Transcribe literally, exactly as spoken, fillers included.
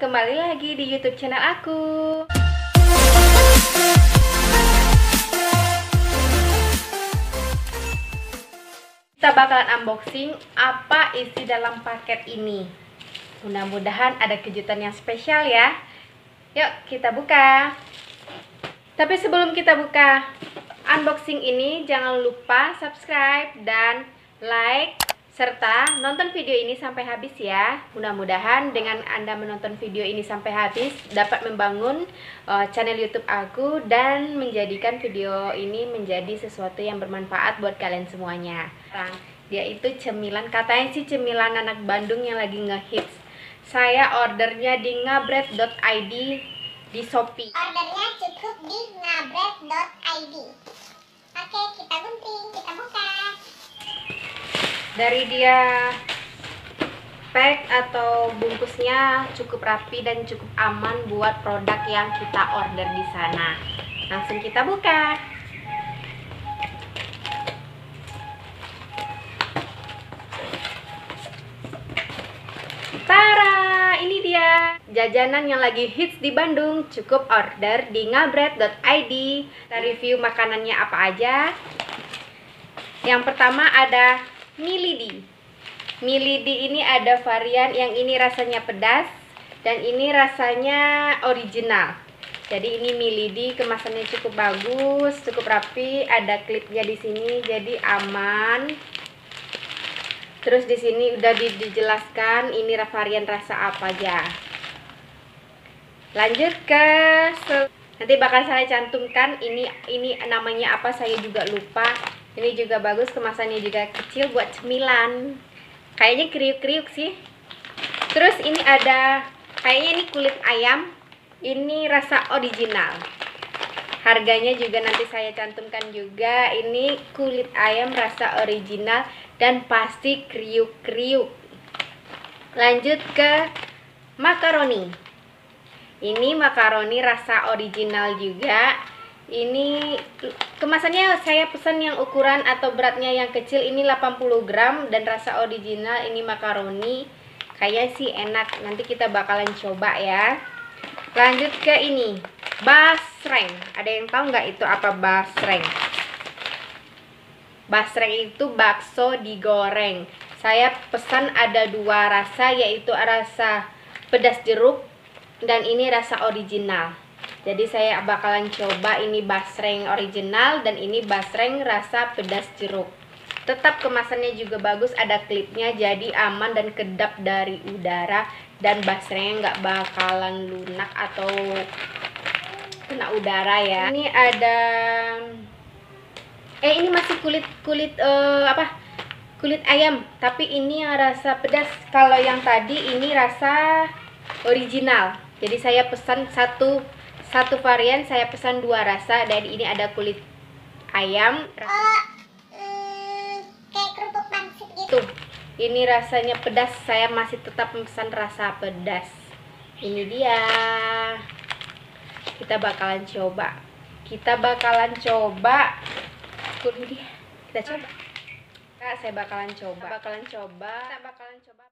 kembali lagi di YouTube channel aku. Kita bakalan unboxing apa isi dalam paket ini. Mudah-mudahan ada kejutan yang spesial ya. Yuk kita buka. Tapi sebelum kita buka unboxing ini, jangan lupa subscribe dan like serta nonton video ini sampai habis ya. Mudah-mudahan dengan Anda menonton video ini sampai habis dapat membangun uh, channel YouTube aku dan menjadikan video ini menjadi sesuatu yang bermanfaat buat kalian semuanya. Dia itu cemilan, katanya sih cemilan anak Bandung yang lagi ngehits. Saya ordernya di ngabret dot i d di Shopee. Ordernya cukup di ngabret dot i d. Oke, kita gunting, kita buka. Dari dia pack atau bungkusnya cukup rapi dan cukup aman buat produk yang kita order di sana. Langsung kita buka. Tara, ini dia jajanan yang lagi hits di Bandung. Cukup order di ngabret dot i d. Kita review makanannya apa aja. Yang pertama ada mie lidi. Mie lidi ini ada varian yang ini rasanya pedas dan ini rasanya original. Jadi ini mie lidi kemasannya cukup bagus, cukup rapi, ada klipnya di sini jadi aman. Terus di sini udah dijelaskan ini varian rasa apa aja. Lanjut ke nanti bakal saya cantumkan ini ini namanya apa, saya juga lupa. Ini juga bagus, kemasannya juga kecil buat cemilan. Kayaknya kriuk-kriuk sih. Terus ini ada, kayaknya ini kulit ayam. Ini rasa original. Harganya juga nanti saya cantumkan juga. Ini kulit ayam rasa original dan pasti kriuk-kriuk. Lanjut ke makaroni. Ini makaroni rasa original juga. Ini kemasannya saya pesan yang ukuran atau beratnya yang kecil, ini delapan puluh gram dan rasa original. Ini makaroni kayaknya sih enak, nanti kita bakalan coba ya. Lanjut ke ini basreng. Ada yang tahu nggak itu apa basreng? Basreng itu bakso digoreng. Saya pesan ada dua rasa, yaitu rasa pedas jeruk dan ini rasa original. Jadi saya bakalan coba ini basreng original dan ini basreng rasa pedas jeruk. Tetap kemasannya juga bagus, ada klipnya jadi aman dan kedap dari udara. Dan basrengnya nggak bakalan lunak atau kena udara ya. Ini ada, eh ini masih kulit kulit eh, apa kulit ayam. Tapi ini yang rasa pedas. Kalau yang tadi ini rasa original. Jadi saya pesan satu Satu varian, saya pesan dua rasa, dan ini ada kulit ayam. Oh, mm, kayak kerupuk pangsit gitu. Tuh, ini rasanya pedas, saya masih tetap pesan rasa pedas. Ini dia. Kita bakalan coba. Kita bakalan coba. Kita coba. Kak, saya bakalan coba. Bakalan coba. Kita bakalan coba.